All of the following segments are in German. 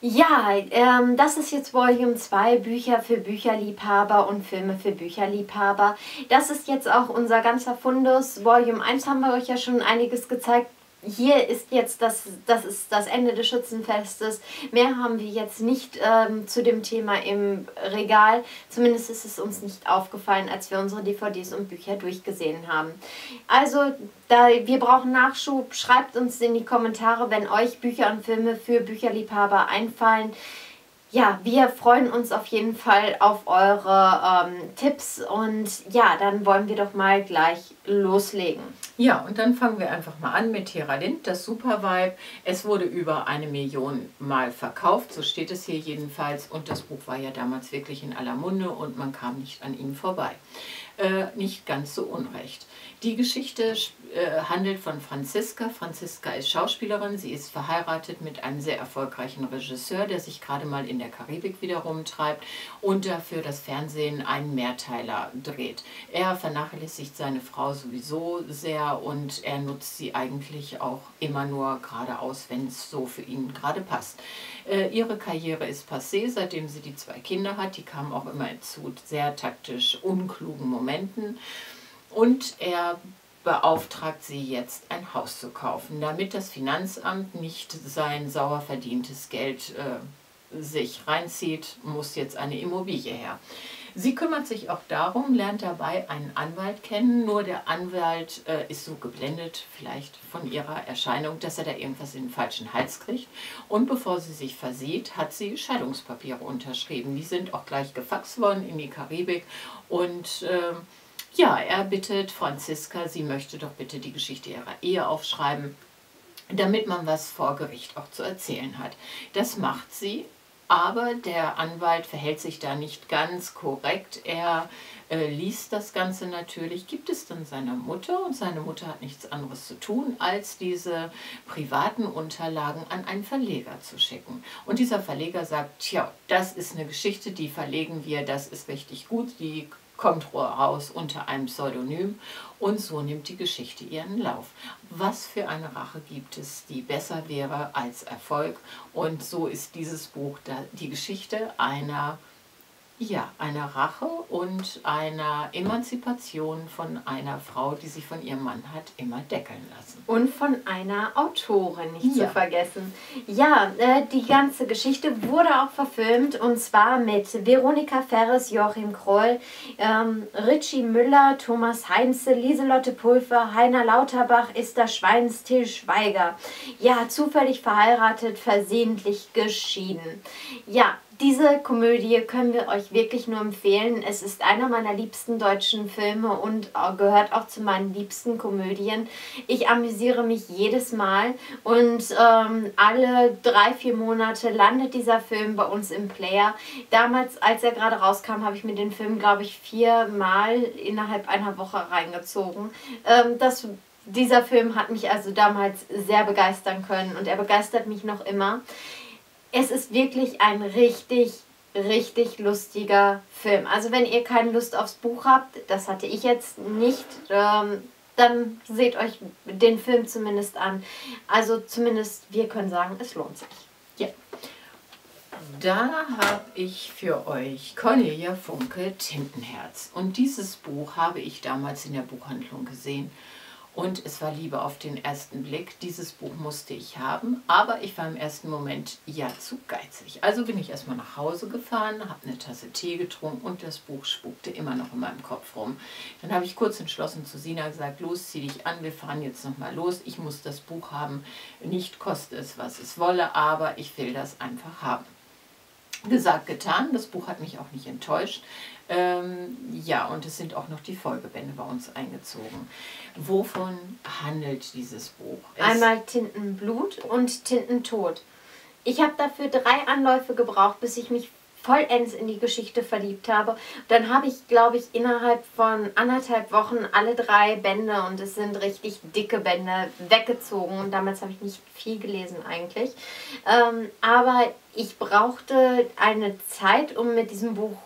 Ja, das ist jetzt Volume 2, Bücher für Bücherliebhaber und Filme für Bücherliebhaber. Das ist jetzt auch unser ganzer Fundus. Volume 1 haben wir euch ja schon einiges gezeigt. Hier ist jetzt das Ende des Schützenfestes. Mehr haben wir jetzt nicht zu dem Thema im Regal. Zumindest ist es uns nicht aufgefallen, als wir unsere DVDs und Bücher durchgesehen haben. Also, wir brauchen Nachschub. Schreibt uns in die Kommentare, wenn euch Bücher und Filme für Bücherliebhaber einfallen. Ja, wir freuen uns auf jeden Fall auf eure Tipps und ja, dann wollen wir doch mal gleich loslegen. Ja, und dann fangen wir einfach mal an mit Hera Lind, das Supervibe. Es wurde über 1 Million Mal verkauft, so steht es hier jedenfalls. Und das Buch war ja damals wirklich in aller Munde und man kam nicht an ihm vorbei. Nicht ganz so unrecht. Die Geschichte handelt von Franziska. Franziska ist Schauspielerin, sie ist verheiratet mit einem sehr erfolgreichen Regisseur, der sich gerade mal in der Karibik wieder rumtreibt und dafür das Fernsehen einen Mehrteiler dreht. Er vernachlässigt seine Frau sowieso sehr und er nutzt sie eigentlich auch immer nur geradeaus, wenn es so für ihn gerade passt. Ihre Karriere ist passé, seitdem sie die 2 Kinder hat. Die kamen auch immer zu sehr taktisch unklugen Momenten. Und er beauftragt sie jetzt, ein Haus zu kaufen, damit das Finanzamt nicht sein sauer verdientes Geld sich reinzieht, muss jetzt eine Immobilie her. Sie kümmert sich auch darum, lernt dabei einen Anwalt kennen, nur der Anwalt ist so geblendet, vielleicht von ihrer Erscheinung, dass er da irgendwas in den falschen Hals kriegt. Und bevor sie sich versieht, hat sie Scheidungspapiere unterschrieben. Die sind auch gleich gefaxt worden in die Karibik und ja, er bittet Franziska, sie möchte doch bitte die Geschichte ihrer Ehe aufschreiben, damit man was vor Gericht auch zu erzählen hat. Das macht sie, aber der Anwalt verhält sich da nicht ganz korrekt. Er liest das Ganze natürlich, gibt es dann seiner Mutter und seine Mutter hat nichts anderes zu tun, als diese privaten Unterlagen an einen Verleger zu schicken. Und dieser Verleger sagt, tja, das ist eine Geschichte, die verlegen wir, das ist richtig gut, die kommt raus unter einem Pseudonym und so nimmt die Geschichte ihren Lauf. Was für eine Rache gibt es, die besser wäre als Erfolg? Und so ist dieses Buch die Geschichte einer Rache und einer Emanzipation von einer Frau, die sich von ihrem Mann hat immer deckeln lassen. Und von einer Autorin, nicht zu vergessen. Ja, die ganze Geschichte wurde auch verfilmt und zwar mit Veronika Ferres, Joachim Kroll, Richie Müller, Thomas Heinze, Lieselotte Pulver, Heiner Lauterbach, Ister Schweins, Til Schweiger. Ja, zufällig verheiratet, versehentlich geschieden. Ja, diese Komödie können wir euch wirklich nur empfehlen. Es ist einer meiner liebsten deutschen Filme und gehört auch zu meinen liebsten Komödien. Ich amüsiere mich jedes Mal und alle 3, 4 Monate landet dieser Film bei uns im Player. Damals, als er gerade rauskam, habe ich mir den Film, glaube ich, 4 Mal innerhalb einer Woche reingezogen. Dieser Film hat mich also damals sehr begeistern können und er begeistert mich noch immer. Es ist wirklich ein richtig lustiger Film. Also wenn ihr keine Lust aufs Buch habt, das hatte ich jetzt nicht, dann seht euch den Film zumindest an. Also zumindest wir können sagen, es lohnt sich. Ja. Da habe ich für euch Cornelia Funke, Tintenherz. Und dieses Buch habe ich damals in der Buchhandlung gesehen. Und es war Liebe auf den ersten Blick. Dieses Buch musste ich haben, aber ich war im ersten Moment ja zu geizig. Also bin ich erstmal nach Hause gefahren, habe eine Tasse Tee getrunken und das Buch spukte immer noch in meinem Kopf rum. Dann habe ich kurz entschlossen zu Sina gesagt, los, zieh dich an, wir fahren jetzt nochmal los. Ich muss das Buch haben, nicht koste es, was es wolle, aber ich will das einfach haben. Gesagt, getan, das Buch hat mich auch nicht enttäuscht. Ja, und es sind auch noch die Folgebände bei uns eingezogen. Wovon handelt dieses Buch? Einmal Tintenblut und Tintentod. Ich habe dafür 3 Anläufe gebraucht, bis ich mich vollends in die Geschichte verliebt habe. Dann habe ich, glaube ich, innerhalb von 1,5 Wochen alle 3 Bände, und es sind richtig dicke Bände, weggezogen. Und damals habe ich nicht viel gelesen eigentlich. Aber ich brauchte eine Zeit, um mit diesem Buch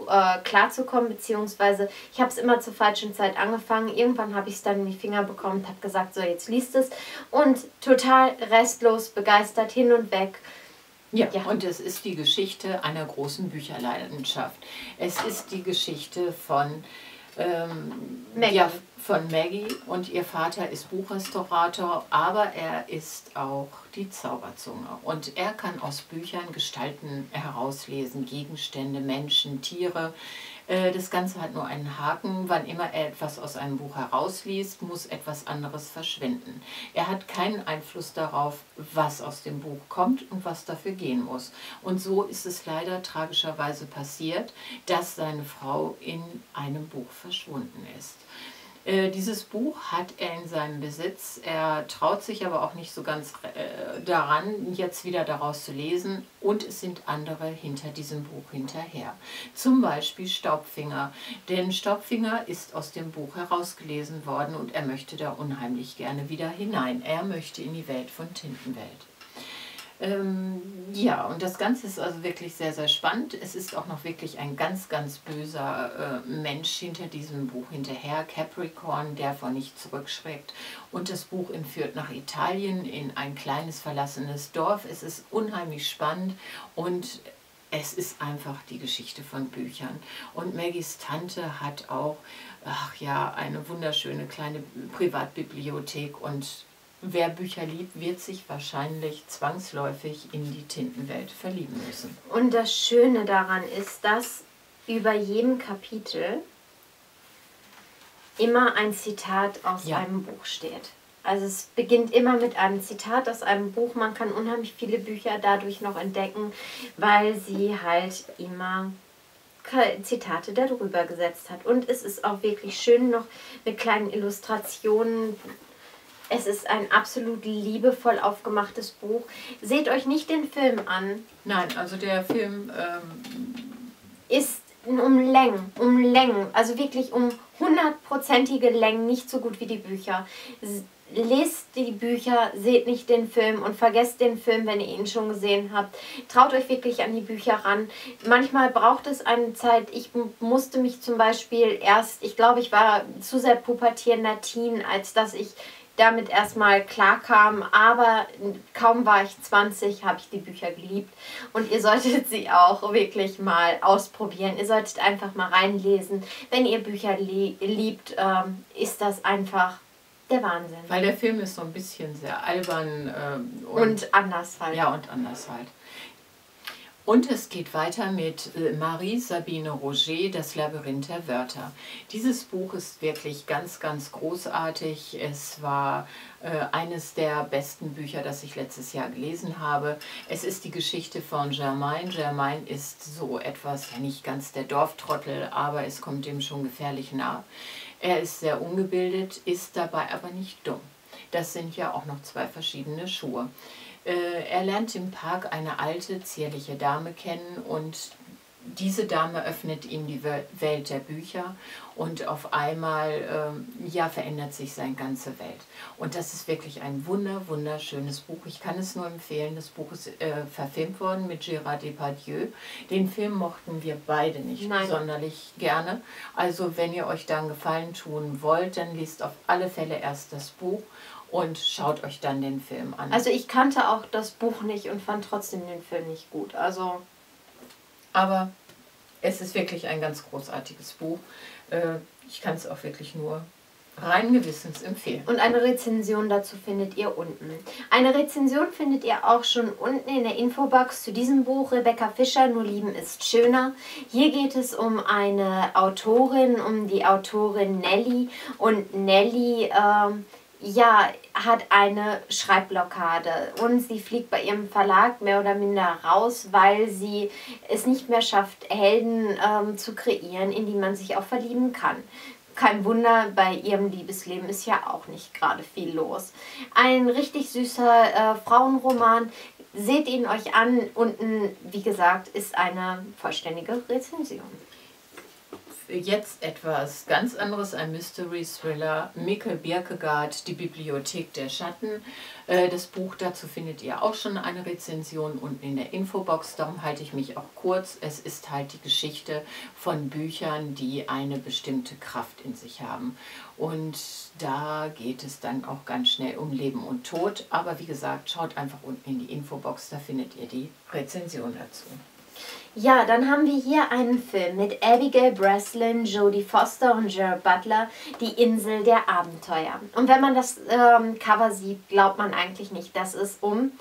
klarzukommen, beziehungsweise ich habe es immer zur falschen Zeit angefangen. Irgendwann habe ich es dann in die Finger bekommen und habe gesagt, so, jetzt liest es. Und total restlos, begeistert, hin und weg. Ja, ja, und es ist die Geschichte einer großen Bücherleidenschaft. Es ist die Geschichte von Maggie. Ja, von Maggie, und ihr Vater ist Buchrestaurator, aber er ist auch die Zauberzunge. Und er kann aus Büchern Gestalten herauslesen, Gegenstände, Menschen, Tiere. Das Ganze hat nur einen Haken: wann immer er etwas aus einem Buch herausliest, muss etwas anderes verschwinden. Er hat keinen Einfluss darauf, was aus dem Buch kommt und was dafür gehen muss. Und so ist es leider tragischerweise passiert, dass seine Frau in einem Buch verschwunden ist. Dieses Buch hat er in seinem Besitz, er traut sich aber auch nicht so ganz daran, jetzt wieder daraus zu lesen, und es sind andere hinter diesem Buch hinterher. Zum Beispiel Staubfinger, denn Staubfinger ist aus dem Buch herausgelesen worden und er möchte da unheimlich gerne wieder hinein. Er möchte in die Welt von Tintenwelt. Ja, und das Ganze ist also wirklich sehr, sehr spannend. Es ist auch noch wirklich ein ganz, ganz böser Mensch hinter diesem Buch hinterher, Capricorn, der vor nichts zurückschreckt. Und das Buch entführt nach Italien in ein kleines verlassenes Dorf. Es ist unheimlich spannend und es ist einfach die Geschichte von Büchern. Und Maggies Tante hat auch, ach ja, eine wunderschöne kleine Privatbibliothek, und wer Bücher liebt, wird sich wahrscheinlich zwangsläufig in die Tintenwelt verlieben müssen. Und das Schöne daran ist, dass über jedem Kapitel immer ein Zitat aus einem Buch steht. Also es beginnt immer mit einem Zitat aus einem Buch. Man kann unheimlich viele Bücher dadurch noch entdecken, weil sie halt immer Zitate darüber gesetzt hat. Und es ist auch wirklich schön noch mit kleinen Illustrationen. Es ist ein absolut liebevoll aufgemachtes Buch. Seht euch nicht den Film an. Nein, also der Film ist um Längen, also wirklich um 100-prozentige Längen, nicht so gut wie die Bücher. Lest die Bücher, seht nicht den Film und vergesst den Film, wenn ihr ihn schon gesehen habt. Traut euch wirklich an die Bücher ran. Manchmal braucht es eine Zeit. Ich musste mich zum Beispiel erst, ich glaube, ich war zu sehr pubertierender Teen, als dass ich damit erstmal klarkam, aber kaum war ich 20, habe ich die Bücher geliebt, und ihr solltet sie auch wirklich mal ausprobieren. Ihr solltet einfach mal reinlesen. Wenn ihr Bücher liebt, ist das einfach der Wahnsinn. Weil der Film ist so ein bisschen sehr albern und anders halt. Ja, und anders halt. Und es geht weiter mit Marie-Sabine Roger, Das Labyrinth der Wörter. Dieses Buch ist wirklich ganz, ganz großartig. Es war eines der besten Bücher, das ich letztes Jahr gelesen habe. Es ist die Geschichte von Germain. Germain ist so etwas, ja nicht ganz der Dorftrottel, aber es kommt dem schon gefährlich nah. Er ist sehr ungebildet, ist dabei aber nicht dumm. Das sind ja auch noch zwei verschiedene Schuhe. Er lernt im Park eine alte, zierliche Dame kennen, und diese Dame öffnet ihm die Welt der Bücher, und auf einmal ja, verändert sich seine ganze Welt. Und das ist wirklich ein wunderschönes Buch. Ich kann es nur empfehlen. Das Buch ist verfilmt worden mit Gérard Depardieu. Den Film mochten wir beide nicht sonderlich gerne. Also wenn ihr euch da einen Gefallen tun wollt, dann lest auf alle Fälle erst das Buch und schaut euch dann den Film an. Also ich kannte auch das Buch nicht und fand trotzdem den Film nicht gut. Also, aber es ist wirklich ein ganz großartiges Buch. Ich kann es auch wirklich nur rein gewissens empfehlen. Und eine Rezension dazu findet ihr unten. Eine Rezension findet ihr auch schon unten in der Infobox zu diesem Buch. Rebecca Fischer, Nur Lieben ist schöner. Hier geht es um eine Autorin, um die Autorin Nelly. Und Nelly ja, hat eine Schreibblockade, und sie fliegt bei ihrem Verlag mehr oder minder raus, weil sie es nicht mehr schafft, Helden zu kreieren, in die man sich auch verlieben kann. Kein Wunder, bei ihrem Liebesleben ist ja auch nicht gerade viel los. Ein richtig süßer Frauenroman. Seht ihn euch an. Unten, wie gesagt, ist eine vollständige Rezension. jetzt etwas ganz anderes, ein Mystery-Thriller, Mikkel Birkegaard, Die Bibliothek der Schatten. Das Buch dazu findet ihr auch schon eine Rezension unten in der Infobox, darum halte ich mich auch kurz. Es ist halt die Geschichte von Büchern, die eine bestimmte Kraft in sich haben. Und da geht es dann auch ganz schnell um Leben und Tod. Aber wie gesagt, schaut einfach unten in die Infobox, da findet ihr die Rezension dazu. Ja, dann haben wir hier einen Film mit Abigail Breslin, Jodie Foster und Gerard Butler, Die Insel der Abenteuer. Und wenn man das Cover sieht, glaubt man eigentlich nicht, dass es um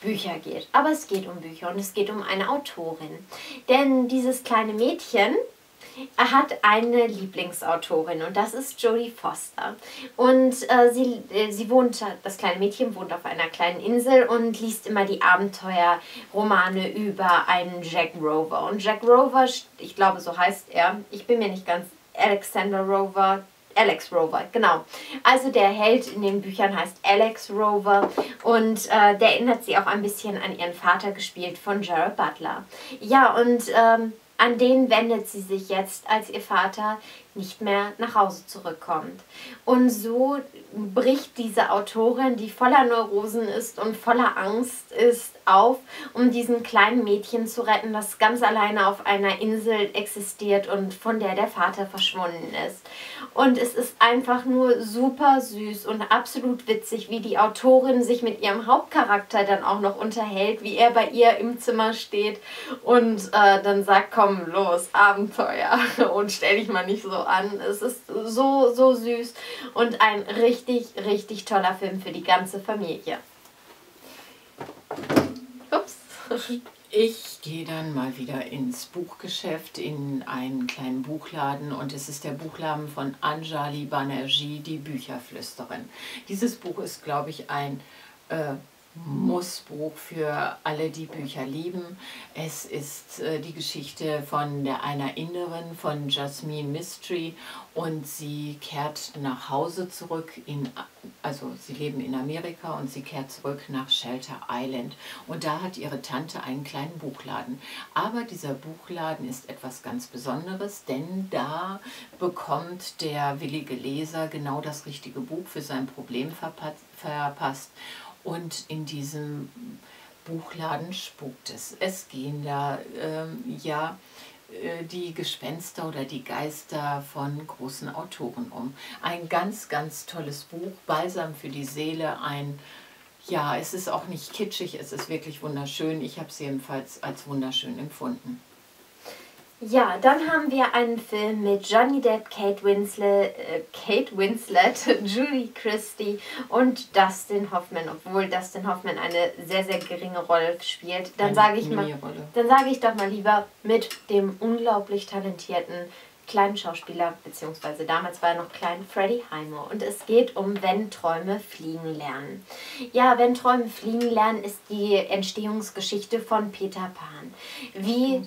Bücher geht. Aber es geht um Bücher und es geht um eine Autorin. Denn dieses kleine Mädchen hat eine Lieblingsautorin und das ist Jodie Foster. Und das kleine Mädchen wohnt auf einer kleinen Insel und liest immer die Abenteuerromane über einen Jack Rover. Und Jack Rover, ich glaube so heißt er, ich bin mir nicht ganz, Alex Rover, genau. Also der Held in den Büchern heißt Alex Rover und der erinnert sie auch ein bisschen an ihren Vater, gespielt von Gerard Butler. Ja, und an den wendet sie sich jetzt, als ihr Vater nicht mehr nach Hause zurückkommt. Und so bricht diese Autorin, die voller Neurosen ist und voller Angst ist, auf, um diesen kleinen Mädchen zu retten, das ganz alleine auf einer Insel existiert und von der der Vater verschwunden ist. Und es ist einfach nur super süß und absolut witzig, wie die Autorin sich mit ihrem Hauptcharakter dann auch noch unterhält, wie er bei ihr im Zimmer steht und dann sagt, komm los, Abenteuer und stell dich mal nicht so an. Es ist so, so süß und ein richtig, richtig toller Film für die ganze Familie. Ups. Ich gehe dann mal wieder ins Buchgeschäft, in einen kleinen Buchladen und es ist der Buchladen von Anjali Banerjee, Die Bücherflüsterin. Dieses Buch ist, glaube ich, ein Mussbuch für alle, die Bücher lieben. Es ist die Geschichte von einer Inderin, von Jasmine Mistry, und sie kehrt nach Hause zurück, also sie leben in Amerika und sie kehrt zurück nach Shelter Island und da hat ihre Tante einen kleinen Buchladen. Aber dieser Buchladen ist etwas ganz Besonderes, denn da bekommt der willige Leser genau das richtige Buch für sein Problem verpasst. Und in diesem Buchladen spukt es. Es gehen da die Gespenster oder die Geister von großen Autoren um. Ein ganz, ganz tolles Buch, Balsam für die Seele. Es ist auch nicht kitschig, es ist wirklich wunderschön. Ich habe es jedenfalls als wunderschön empfunden. Ja, dann haben wir einen Film mit Johnny Depp, Kate Winslet, Julie Christie und Dustin Hoffman. Obwohl Dustin Hoffman eine sehr, sehr geringe Rolle spielt, dann sage ich doch mal lieber mit dem unglaublich talentierten kleinen Schauspieler, beziehungsweise damals war er noch klein, Freddy Heimer. Und es geht um Wenn Träume fliegen lernen. Ja, Wenn Träume fliegen lernen ist die Entstehungsgeschichte von Peter Pan. Wie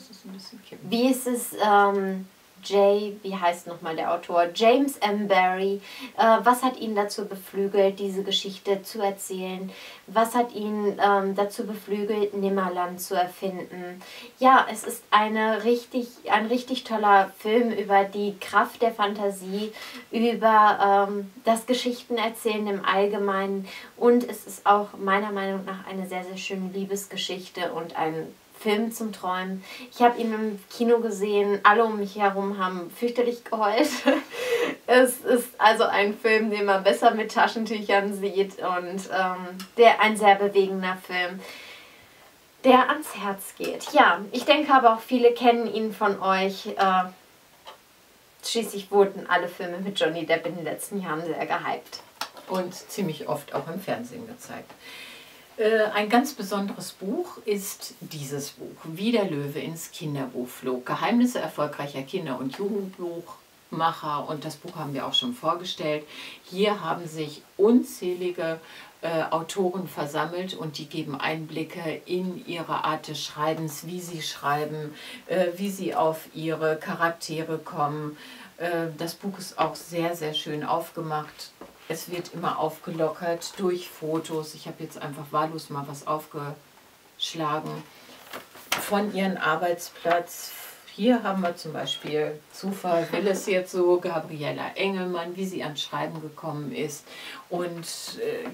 heißt nochmal der Autor? James M. Barry. Was hat ihn dazu beflügelt, diese Geschichte zu erzählen? Was hat ihn dazu beflügelt, Nimmerland zu erfinden? Ja, es ist ein richtig toller Film über die Kraft der Fantasie, über das Geschichtenerzählen im Allgemeinen und es ist auch meiner Meinung nach eine sehr, sehr schöne Liebesgeschichte und ein Film zum Träumen. Ich habe ihn im Kino gesehen, alle um mich herum haben fürchterlich geheult. Es ist also ein Film, den man besser mit Taschentüchern sieht und ein sehr bewegender Film, der ans Herz geht. Ja, ich denke aber auch viele kennen ihn von euch. Schließlich wurden alle Filme mit Johnny Depp in den letzten Jahren sehr gehypt. Und ziemlich oft auch im Fernsehen gezeigt. Ein ganz besonderes Buch ist dieses Buch, Wie der Löwe ins Kinderbuch flog. Geheimnisse erfolgreicher Kinder- und Jugendbuchmacher, und das Buch haben wir auch schon vorgestellt. Hier haben sich unzählige Autoren versammelt und die geben Einblicke in ihre Art des Schreibens, wie sie schreiben, wie sie auf ihre Charaktere kommen. Das Buch ist auch sehr, sehr schön aufgemacht. Es wird immer aufgelockert durch Fotos. Ich habe jetzt einfach wahllos mal was aufgeschlagen. Von ihrem Arbeitsplatz, Hier haben wir zum Beispiel Zufall, will es jetzt so, Gabriella Engelmann, wie sie ans Schreiben gekommen ist und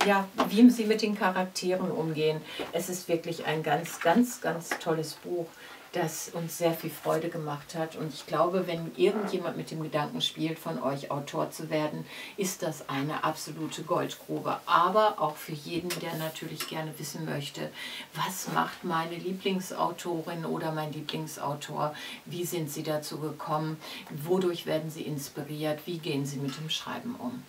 ja, wie sie mit den Charakteren umgehen. Es ist wirklich ein ganz, ganz, ganz tolles Buch, das uns sehr viel Freude gemacht hat. Und ich glaube, wenn irgendjemand mit dem Gedanken spielt, von euch Autor zu werden, ist das eine absolute Goldgrube. Aber auch für jeden, der natürlich gerne wissen möchte, was macht meine Lieblingsautorin oder mein Lieblingsautor, wie sind sie dazu gekommen, wodurch werden sie inspiriert, wie gehen sie mit dem Schreiben um.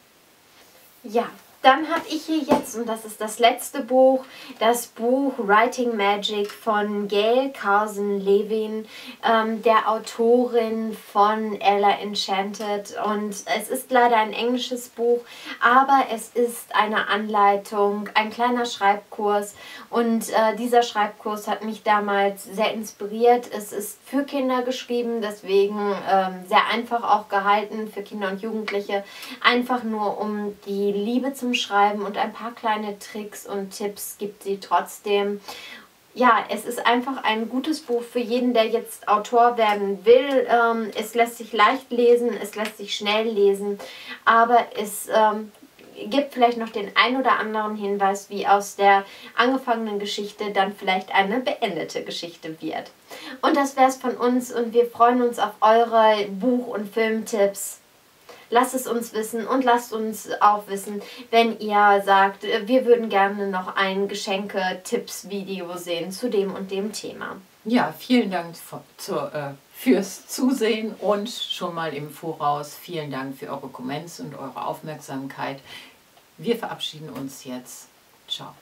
Ja. Dann habe ich hier jetzt, und das ist das letzte Buch, das Buch Writing Magic von Gail Carson-Levin, der Autorin von Ella Enchanted. Und es ist leider ein englisches Buch, aber es ist eine Anleitung, ein kleiner Schreibkurs. Und dieser Schreibkurs hat mich damals sehr inspiriert. Es ist für Kinder geschrieben, deswegen sehr einfach auch gehalten für Kinder und Jugendliche. Einfach nur um die Liebe zu Schreiben und ein paar kleine Tricks und Tipps gibt sie trotzdem. Ja, es ist einfach ein gutes Buch für jeden, der jetzt Autor werden will. Es lässt sich leicht lesen, es lässt sich schnell lesen, aber es gibt vielleicht noch den ein oder anderen Hinweis, wie aus der angefangenen Geschichte dann vielleicht eine beendete Geschichte wird. Und das wäre es von uns und wir freuen uns auf eure Buch- und Filmtipps. Lasst es uns wissen und lasst uns auch wissen, wenn ihr sagt, wir würden gerne noch ein Geschenke-Tipps-Video sehen zu dem und dem Thema. Ja, vielen Dank fürs Zusehen und schon mal im Voraus vielen Dank für eure Comments und eure Aufmerksamkeit. Wir verabschieden uns jetzt. Ciao.